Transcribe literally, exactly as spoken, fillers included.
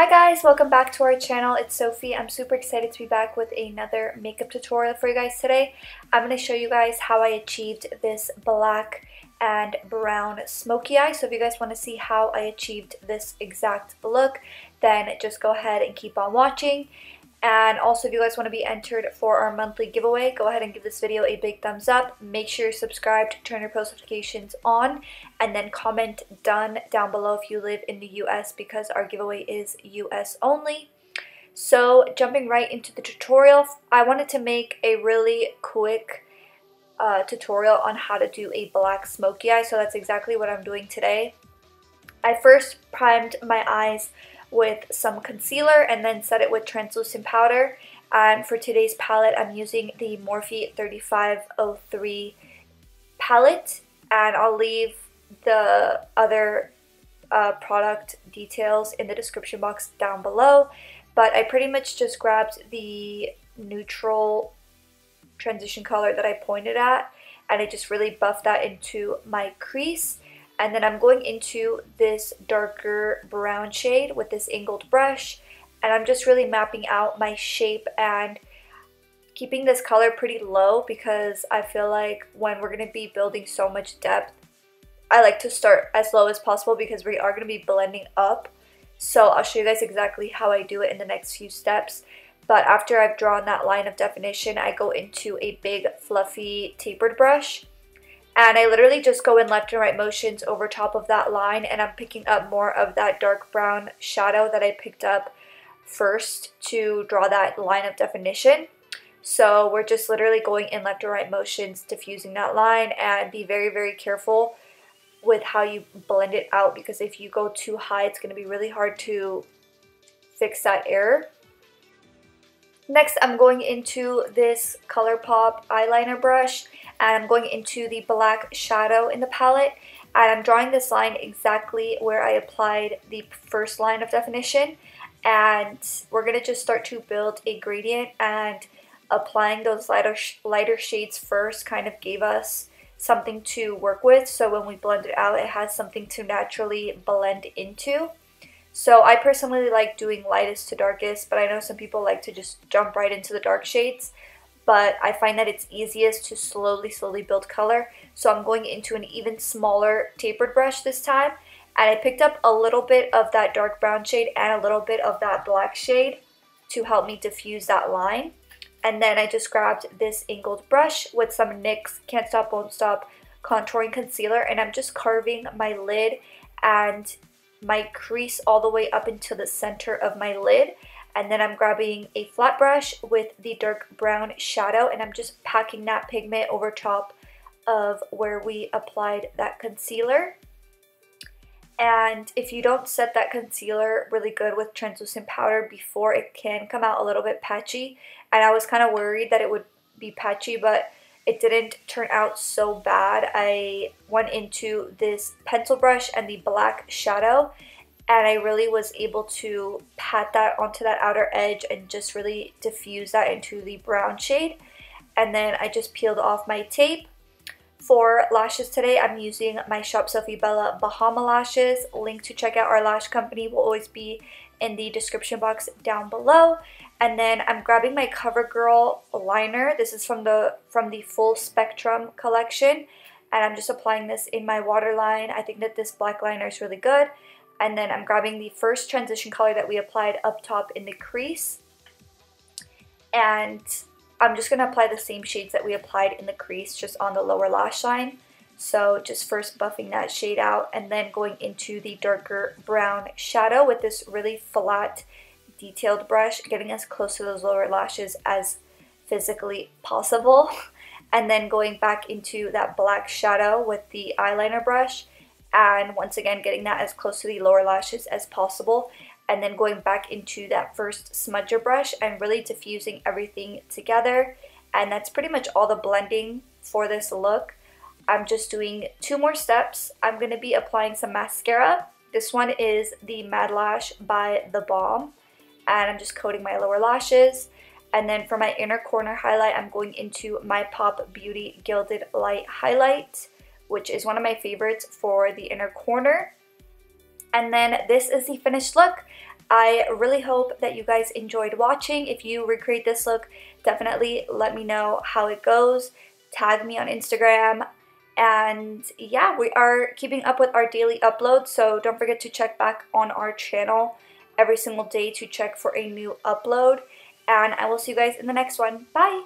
Hi guys, welcome back to our channel. It's Sophie. I'm super excited to be back with another makeup tutorial for you guys today. I'm going to show you guys how I achieved this black and brown smoky eye. So if you guys want to see how I achieved this exact look, then just go ahead and keep on watching. And also, if you guys want to be entered for our monthly giveaway, go ahead and give this video a big thumbs up. Make sure you're subscribed, turn your post notifications on, and then comment done down below if you live in the U S because our giveaway is U S only. So jumping right into the tutorial, I wanted to make a really quick uh, tutorial on how to do a black smoky eye. So that's exactly what I'm doing today. I first primed my eyes with some concealer and then set it with translucent powder. And for today's palette, I'm using the Morphe thirty-five oh three palette, and I'll leave the other uh, product details in the description box down below. But I pretty much just grabbed the neutral transition color that I pointed at, and I just really buffed that into my crease. And then I'm going into this darker brown shade with this angled brush, and I'm just really mapping out my shape and keeping this color pretty low because I feel like when we're going to be building so much depth, I like to start as low as possible because we are going to be blending up. So I'll show you guys exactly how I do it in the next few steps. But after I've drawn that line of definition, I go into a big fluffy tapered brush. And I literally just go in left and right motions over top of that line, and I'm picking up more of that dark brown shadow that I picked up first to draw that line of definition. So we're just literally going in left and right motions, diffusing that line, and be very, very careful with how you blend it out because if you go too high, it's going to be really hard to fix that error. Next, I'm going into this ColourPop eyeliner brush, and I'm going into the black shadow in the palette, and I'm drawing this line exactly where I applied the first line of definition, and we're going to just start to build a gradient, and applying those lighter, sh lighter shades first kind of gave us something to work with, so when we blend it out, it has something to naturally blend into. So I personally like doing lightest to darkest, but I know some people like to just jump right into the dark shades. But I find that it's easiest to slowly, slowly build color. So I'm going into an even smaller tapered brush this time. And I picked up a little bit of that dark brown shade and a little bit of that black shade to help me diffuse that line. And then I just grabbed this angled brush with some NYX Can't Stop Won't Stop Contouring Concealer. And I'm just carving my lid and my crease all the way up into the center of my lid, and then I'm grabbing a flat brush with the dark brown shadow, and I'm just packing that pigment over top of where we applied that concealer. And if you don't set that concealer really good with translucent powder before, it can come out a little bit patchy, and I was kind of worried that it would be patchy, but it didn't turn out so bad. I went into this pencil brush and the black shadow, and I really was able to pat that onto that outer edge and just really diffuse that into the brown shade. And then I just peeled off my tape. For lashes today, I'm using my ShopSofieBella Bahama lashes. Link to check out our lash company will always be in the description box down below. And then I'm grabbing my CoverGirl liner. This is from the from the Full Spectrum collection, and I'm just applying this in my waterline. I think that this black liner is really good. And then I'm grabbing the first transition color that we applied up top in the crease, and I'm just going to apply the same shades that we applied in the crease, just on the lower lash line. So just first buffing that shade out, and then going into the darker brown shadow with this really flat detailed brush, getting as close to those lower lashes as physically possible, and then going back into that black shadow with the eyeliner brush, and once again getting that as close to the lower lashes as possible, and then going back into that first smudger brush and really diffusing everything together. And that's pretty much all the blending for this look. I'm just doing two more steps. I'm going to be applying some mascara. This one is the Mad Lash by The Balm. And I'm just coating my lower lashes. And then for my inner corner highlight, I'm going into my Pop Beauty Gilded Light Highlight, which is one of my favorites for the inner corner. And then this is the finished look. I really hope that you guys enjoyed watching. If you recreate this look, definitely let me know how it goes. Tag me on Instagram. And yeah, we are keeping up with our daily uploads, so don't forget to check back on our channel every single day to check for a new upload. And I will see you guys in the next one. Bye!